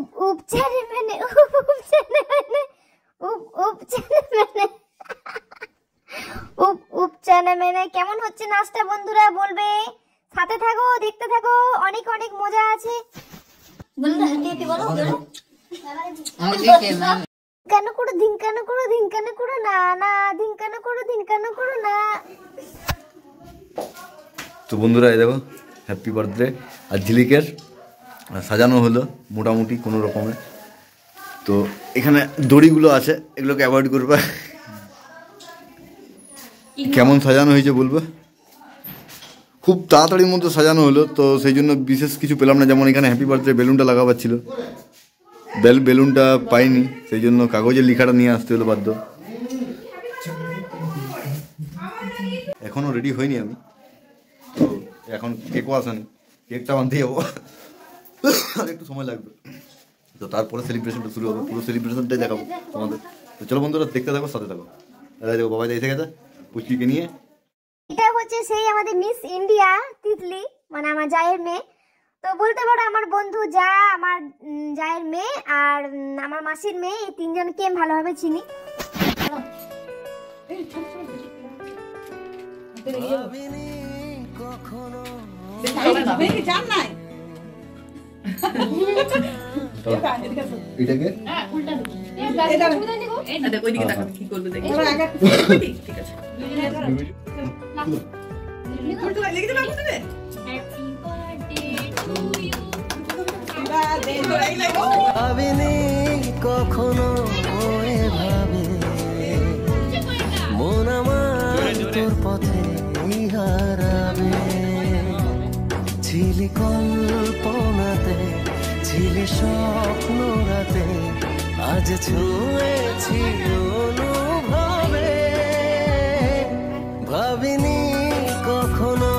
উপচানে মেনে কেমন হচ্ছে নাচটা বন্ধুরা বলবে, সাথে থাকো, দেখতে থাকো, অনেক অনেক মজা আছে। ধিঙ্কানো করো ধিঙ্কানো করো ধিঙ্কানো করো না না ধিঙ্কানো করো ধিঙ্কানো করো না। তো বন্ধুরা এই দেখো হ্যাপি বার্থডে আর ঝিলিকের সাজানো হলো মোটামুটি কোনো রকমে। তো এখানে দড়িগুলো আছে, এগুলোকে অ্যাভয়েড করবে। কেমন সাজানো হয়েছে বলবে, খুব তাড়াতাড়ির মধ্যে সাজানো হলো, তো সেই জন্য বিশেষ কিছু পেলাম না। যেমন এখানে হ্যাপি বার্থডে বেলুনটা লাগাবার ছিল, বেলুনটা পাইনি, সেই জন্য কাগজের লেখাটা নিয়ে আসতে হলো বাধ্য। এখনও রেডি হইনি আমি, তো এখন কেকও আসেনি, কেকটা বাঁধতে যাবো আর একটু সময় লাগবে। তো তারপরে সেলিব্রেশনটা শুরু হবে, পুরো সেলিব্রেশনটাই দেখাবো তোমাদের। তো চলো বন্ধুরা দেখতে থাকো, সাথে থাকো। দাদা দেখো বাবা এসে গেছে পুচকিকে নিয়ে। এটা হচ্ছে সেই আমাদের মিস ইন্ডিয়া তিতলি, মানে আমার জায়ের মেয়ে। তো বলতে পারো আমার বন্ধু যা, আমার জায়ের মেয়ে আর আমার মাসির মেয়ে, এই তিনজনকে আমি ভালোভাবে চিনি। কখনো মন আমার তোর পথে হারাবে, ছিলি কল্পনাতে, ছিলি স্বপ্ন রাতে, আজ ছুঁয়েছি অনুভবে, ভাবিনি কখনো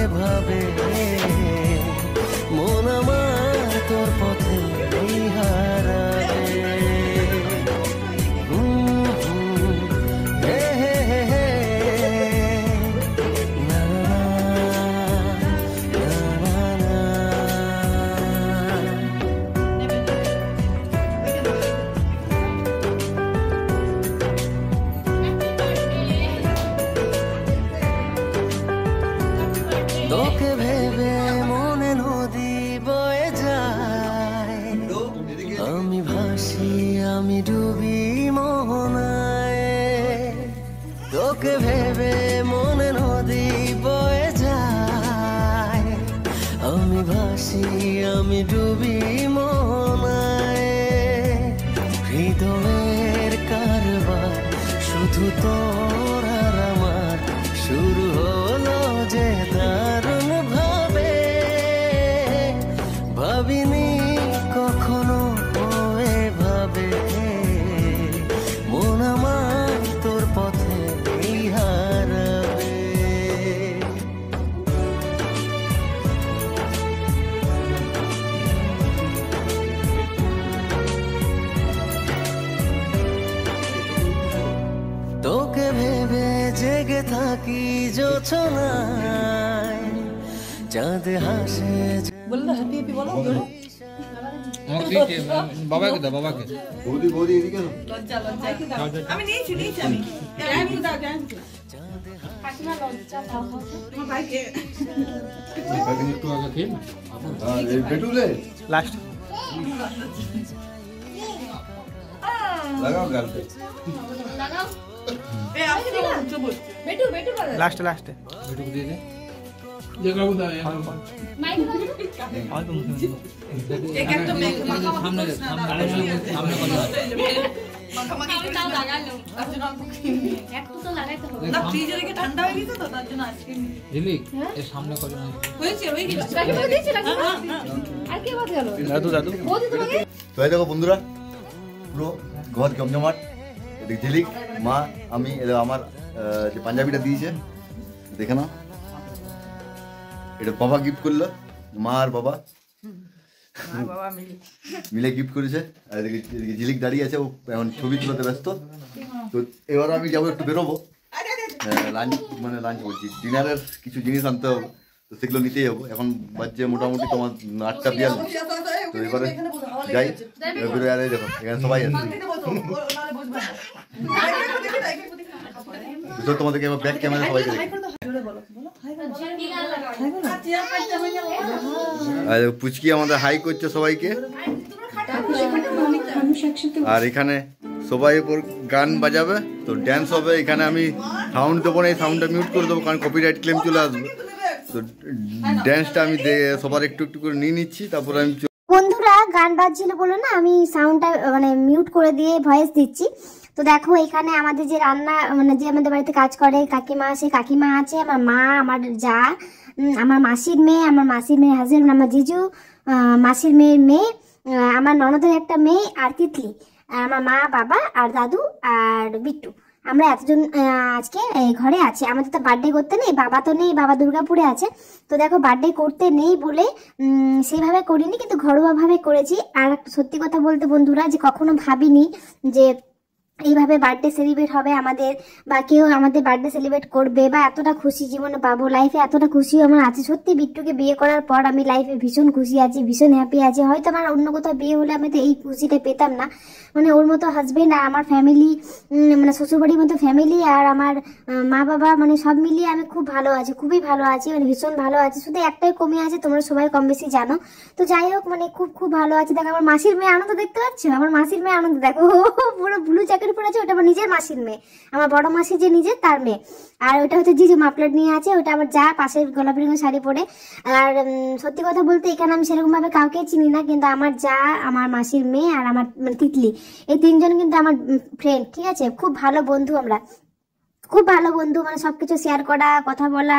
এভাবে, মন আমার তোর পথে হারাবে। লাস্টে দেখো বন্ধুরা পুরো ঘর জমজমাট। ঝিলিক, মা, আমি, আমার যে পাঞ্জাবিটা দিয়েছে দেখে না, এটা বাবা গিফট করলো, মা আর বাবা মিলে গিফট করেছে। আর এদিকে ঝিলিক দাঁড়িয়ে আছে, ও এখন ছবি তুলতে ব্যস্ত। তো এবার আমি যাবো, একটু বেরোবো, লাঞ্চ বলছি ডিনারের কিছু জিনিস আনতে হবে। তো তো সেগুলো নিতেই যাবো। এখন বাজে মোটামুটি তোমার 8টা বিয়াল। তো এবারে যাই বেরোয়, দেখো এখানে সবাই আছে। তোমাদেরকে এবার ব্যাক ক্যামেরা সবাইকে পুচকি আমাদের হাই করছে সবাইকে। আর এখানে সবাই উপর গান বাজাবে, তো ড্যান্স হবে। এখানে আমি সাউন্ড দেবো না, এই সাউন্ডটা মিউট করে দেবো, কারণ কপিরাইট ক্লেম চলে আসবে। তো ড্যান্সটা আমি সবার একটু একটু করে নিয়ে নিচ্ছি, তারপরে আমি বন্ধুরা গান বাজছিল বলো না, আমি সাউন্ডটা মানে মিউট করে দিয়ে ভয়েস দিচ্ছি। তো দেখো এখানে আমাদের যে রান্না মানে যে আমাদের বাড়িতে কাজ করে কাকিমা, সেই কাকিমা আছে, আমার মা, আমার যা, আমার মাসির মেয়ে, আমার মাসির মেয়ের হাজবেন্ড, আমার জিজু, মাসির মেয়ের মেয়ে, আমার ননদের একটা মেয়ে, আর তিতলি, আমার মা, বাবা আর দাদু আর বিট্টু। আমরা এতজন আজকে ঘরে আছি। আমাদের তো বার্থডে করতে নেই, বাবা তো নেই, বাবা দুর্গাপুরে আছে। তো দেখো বার্থডে করতে নেই বলে সেভাবে করিনি, কিন্তু ঘরোয়াভাবে করেছি। আর সত্যি কথা বলতে বন্ধুরা, যে কখনো ভাবিনি যে এইভাবে বার্থডে সেলিব্রেট হবে আমাদের, বা কেউ আমাদের বার্থডে সেলিব্রেট করবে, বা এতটা খুশি জীবনে পাবো। লাইফে এতটা খুশি আমার আছে সত্যি। বিট্টুকে বিয়ে করার পর আমি লাইফে ভীষণ খুশি আছি, ভীষণ হ্যাপি আছি। হয়তো আমার অন্য কোথাও বিয়ে হলে আমি তো এই খুশিটা পেতাম না। মানে ওর মতো হাজবেন্ড আর আমার ফ্যামিলি, মানে শ্বশুরবাড়ির মতো ফ্যামিলি আর আমার মা বাবা, মানে সব মিলিয়ে আমি খুব ভালো আছি, খুবই ভালো আছি, মানে ভীষণ ভালো আছি। শুধু একটাই কমে আছে, তোমরা সবাই কম বেশি জানো। তো যাই হোক, মানে খুব খুব ভালো আছি। দেখো আমার মাসির মেয়ে আনন্দ দেখতে পাচ্ছ, আমার মাসির মেয়ে আনন্দ, দেখো পুরো ব্লু জ্যাকেট পরে আছে। ওটা আমার নিজের মাসির মেয়ে, আমার বড় মাসি যে নিজের তার মেয়ে। আর ওটা হচ্ছে জিজু মাফলার নিয়ে আছে, ওটা আমার যা, পাশে গোলাপি রঙের শাড়ি পরে। আর সত্যি কথা বলতে এখানে আমি সেরকম ভাবে কাউকে চিনি না, কিন্তু আমার যা, আমার মাসির মেয়ে আর আমার মানে তিতলি, এই তিনজন কিন্তু আমার ফ্রেন্ড, ঠিক আছে? খুব ভালো বন্ধু আমরা, খুব ভালো বন্ধু। মানে সবকিছু শেয়ার করা, কথা বলা,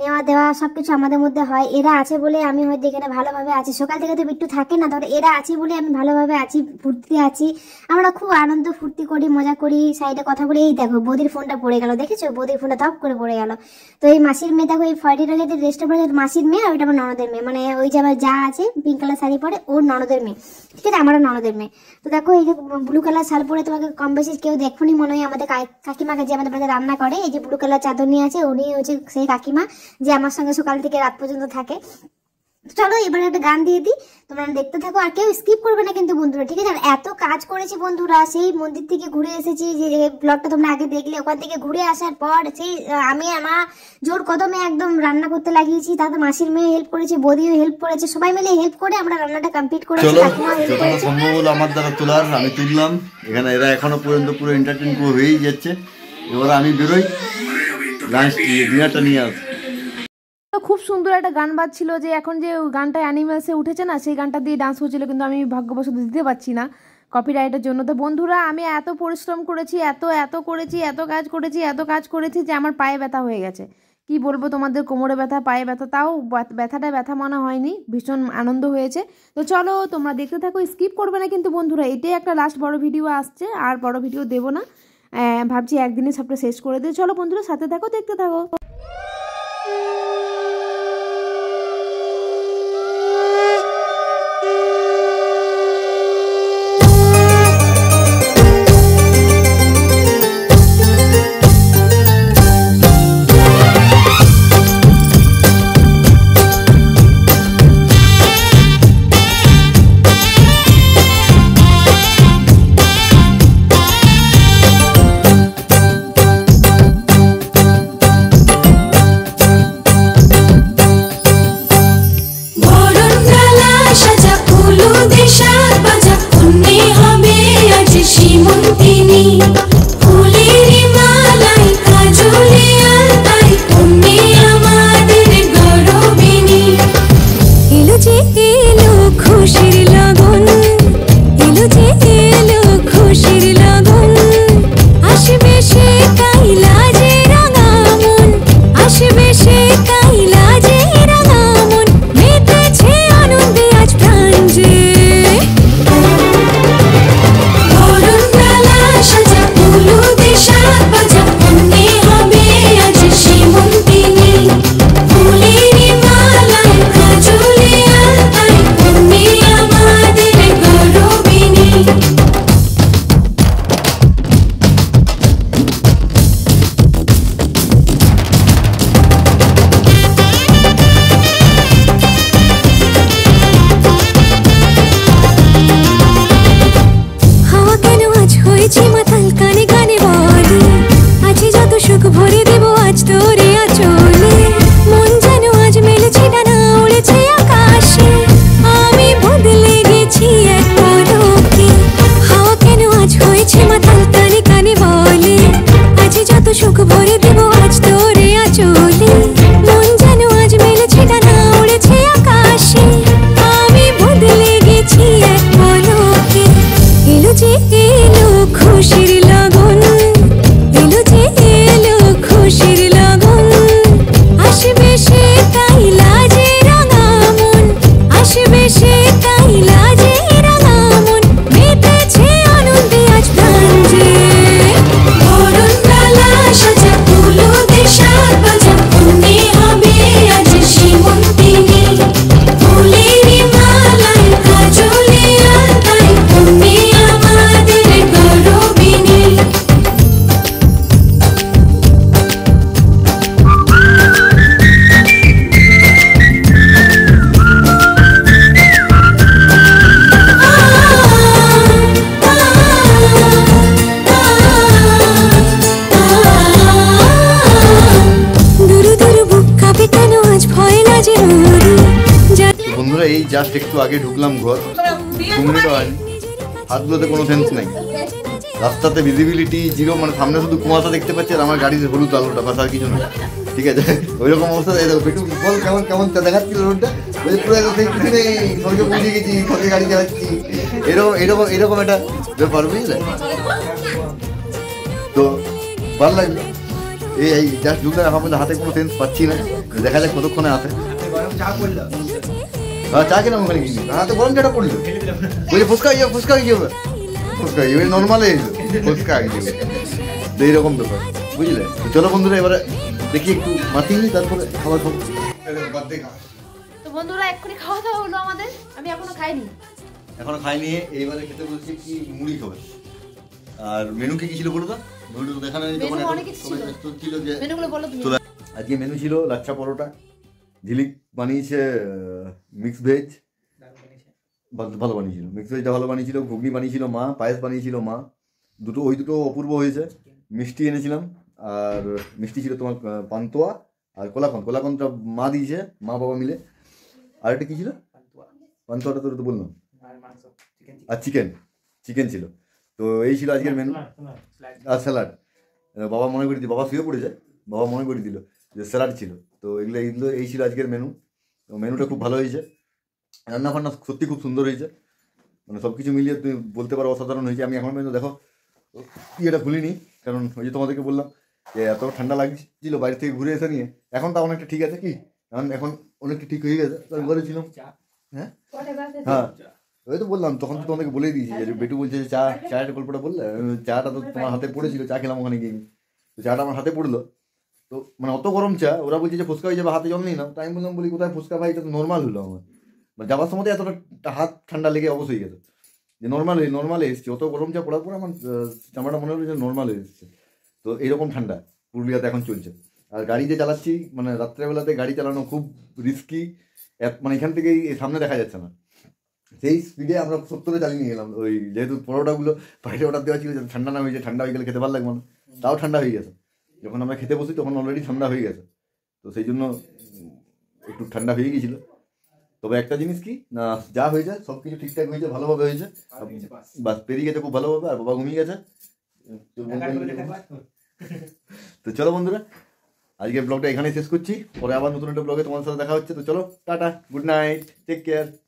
নেওয়া দেওয়া সবকিছু আমাদের মধ্যে হয়। এরা আছে বলে আমি হয়তো এখানে ভালোভাবে আছি। সকাল থেকে তো বিট্টু থাকে না, ধরো এরা আছে বলে আমি ভালোভাবে আছি, ফুর্তিতে আছি। আমরা খুব আনন্দ ফুর্তি করি, মজা করি, সাইডে কথা বলি। এই দেখো বৌদির ফোনটা পড়ে গেল, দেখেছো? বৌদির ফোনটা ধপ করে পড়ে গেল। তো এই মাসির মেয়ে, দেখো এই ফয়েডি রঙের ড্রেসটা পরে, মাসির মেয়ে, আর ওইটা আমার ননদের মেয়ে, মানে ওই যে আমার যা আছে পিঙ্ক কালার শাড়ি পরে, ওর ননদের মেয়ে, ঠিক আছে? আমারও ননদের মেয়ে। তো দেখো এই যে ব্লু কালার শাড়ি পরে, তোমাকে কম বেশি কেউ দেখোনি মনে হয়। আমাদের কাকিমাকে, যে আমাদের বাড়িতে রান্না করে, এই যে ব্লু কালার চাদর নিয়ে আছে, উনি হচ্ছে সেই কাকিমা যে আমার সঙ্গে সকাল থেকে রাত পর্যন্ত থাকে। চলো এবার একটা গান দিয়ে দিই, তোমরা দেখতে থাকো। আর কেউ স্কিপ করবে না কিন্তু বন্ধুরা, ঠিক আছে? আর এত কাজ করেছি বন্ধুরা, সেই মন্দির থেকে ঘুরে এসেছি, যে ব্লগটা তোমরা আগে দেখলে, ওখান থেকে ঘুরে আসার পর সেই আমি আমার জোর কদমে একদম রান্না করতে লাগিয়েছি। তাতে মাসির মেয়ে হেল্প করেছে, বৌদিও হেল্প করেছে, সবাই মিলে হেল্প করে আমরা রান্নাটা কমপ্লিট করেছি। আমার দ্বারা তোলার আমি তুললাম, এখানে এরা এখনো পর্যন্ত পুরো এন্টারটেইন হয়েই যাচ্ছে। এবার আমি বেরোই, ডিনারটা নিয়ে আস। খুব সুন্দর একটা গান বাজছিল, যে এখন যে গানটা অ্যানিমেলসে উঠেছে না, সেই গানটা দিয়ে ডান্স হচ্ছিল, কিন্তু আমি ভাগ্যবশত দিতে পারছি না কপিরাইটের জন্য। তো বন্ধুরা আমি এত পরিশ্রম করেছি, এত কাজ করেছি যে আমার পায়ে ব্যথা হয়ে গেছে। কি বলবো তোমাদের, কোমরে ব্যথা, পায়ে ব্যথা, তাও ব্যথাটা ব্যথা মনে হয়নি, ভীষণ আনন্দ হয়েছে। তো চলো তোমরা দেখতে থাকো, স্কিপ করবে না কিন্তু বন্ধুরা। এটাই একটা লাস্ট বড় ভিডিও আসছে, আর বড় ভিডিও দেবো না, ভাবছি একদিনে সবটা শেষ করে দিয়ে। চলো বন্ধুরা সাথে থাকো, দেখতে থাকো। জাস্ট একটু আগে ঢুকলাম ঘর, ঘুমনিটা হয়নি, হাতগুলোতে কোনো সেন্স নেই, রাস্তাতে ভিজিবিলিটি জিরো, মানে সামনে শুধু কুয়াশা দেখতে পাচ্ছি আর আমার গাড়ির হলুদ আলোটা, বাস আর কিছু না, ঠিক আছে? ওই রকম অবস্থা। পেটু বল কেমন কেমন দেখাচ্ছিল রোডটা, সঙ্গে পৌঁছে গেছি, সঙ্গে গাড়ি চালাচ্ছি, এরকম এরকম এরকম একটা ব্যাপার, বুঝলে তো? ভালো লাগলো। এই জাস্ট ঢুকলে এখন পর্যন্ত হাতে কোনো সেন্স পাচ্ছি না, দেখা যায় কতক্ষণে হাতে চা খেলাম ওখানে, কিন্তু হাতে গরম চাটা পড়লো, বুঝলি? ফুচকা হয়ে যাবে, ফুচকা হয়ে যাবে, ফুচকা হয়ে যাবে, নর্মাল হয়ে যাবে, ফুচকা হয়ে যাবে, এইরকম ব্যাপার, বুঝলে? চলো বন্ধুরা, এবারে দেখি একটু মাতিয়ে নিই, তারপরে খাবার খাবো। তো বন্ধুরা, এক্ষুনি খাওয়া দাওয়া হলো আমাদের। আমি এখনো খাইনি, এখনো খাইনি। এইবারে খেতে বলছি কি মুড়ি খাবে। আর মেনু কি ছিল বলো তো? ভিডিও দেখানো নেই তখন অনেক কিছু ছিল, যে মেনুগুলো বলো তুমি। আজকে মেনু ছিল লাচ্ছা পরোটা, ঝিলিক বানিয়েছে মিক্স ভেজ, ভালো বানিয়েছিল, মিক্স ভেজটা ভালো বানিয়েছিল, ঘুগনি বানিয়েছিল মা, পায়েস বানিয়েছিল মা, দুটো ওই দুটো অপূর্ব হয়েছে। মিষ্টি এনেছিলাম, আর মিষ্টি ছিল তোমার পান্তুয়া আর কোলাকন, কোলাকনটা মা দিয়েছে, মা বাবা মিলে। আর এটা কী ছিল? পান্তুয়াটা তোর তো বললাম, আর চিকেন, চিকেন ছিল। তো এই ছিল আজকের মেনু। আর স্যালাড বাবা মনে করে দিল, বাবা শুয়ে পড়ে যায়, বাবা মনে করে দিল যে স্যালাড ছিল। তো এগুলো এগুলো এই ছিল আজকের মেনু। তো মেনুটা খুব ভালো হয়েছে, রান্না ফান্না সত্যি খুব সুন্দর হয়েছে, মানে সব কিছু মিলিয়ে তুমি বলতে পারো অসাধারণ হয়েছে। আমি এখন পর্যন্ত দেখো এটা খুলিনি, কারণ ওই যে তোমাদেরকে বললাম যে এত ঠান্ডা লাগছিল বাইরে থেকে ঘুরে এসে নিয়ে। এখন তা অনেকটা ঠিক আছে, কি কারণ এখন অনেকটা ঠিক হয়ে গেছে, তার ঘরে ছিলাম। হ্যাঁ হ্যাঁ, ওই তো বললাম, তখন তো তোমাদেরকে বলেই দিয়েছি। বেটু বলছে যে চা, চায়ের গল্পটা বললে, চাটা তো তোমার হাতে পড়েছিল, চা খেলাম ওখানে গিয়ে, তো চাটা আমার হাতে পড়লো। তো মানে অত গরম চা, ওরা বলছে যে ফুচকা হয়ে যাবে, হাতে জল নিই না। তো আমি বললাম, বলি কোথায় ফুচকা ভাই, এটা তো নর্মাল হলো আমার, মানে যাবার সময় এতটা হাত ঠান্ডা লেগে অবশ্য হয়ে গেছে, যে নর্মাল নর্মালে এসছে। অত গরম চা পড়ার পর আমার চামড়াটা মনে হলো যে নর্মাল হয়ে এসছে। তো এইরকম ঠান্ডা পুরুলিয়াতে এখন চলছে। আর গাড়ি যে চালাচ্ছি, মানে রাত্রেবেলাতে গাড়ি চালানো খুব রিস্কি, মানে এখান থেকেই সামনে দেখা যাচ্ছে না, সেই স্পিডে আমরা 70 চালিয়ে নিয়ে গেলাম। ওই যেহেতু পরোটাগুলো বাইরে অর্ডার দেওয়া ছিল, ঠান্ডা না হয়ে যায়, ঠান্ডা হয়ে গেলে খেতে ভালো লাগবে না, তাও ঠান্ডা হয়ে গেছে। যখন আমরা খেতে বসি তখন অলরেডি ঠান্ডা হয়ে গেছে, তো সেই জন্য একটু ঠান্ডা হয়ে গিয়েছিল। তবে একটা জিনিস কি না, যা হয়েছে সব কিছু ঠিকঠাক হয়েছে, ভালোভাবে হয়েছে, বাস পেরিয়ে গেছে খুব ভালোভাবে। আর বাবা ঘুমিয়ে গেছে। তো চলো বন্ধুরা, আজকে ব্লগটা এখানেই শেষ করছি, পরে আবার নতুন একটা ব্লগে তোমার সাথে দেখা হচ্ছে। তো চলো tata, good night, take care.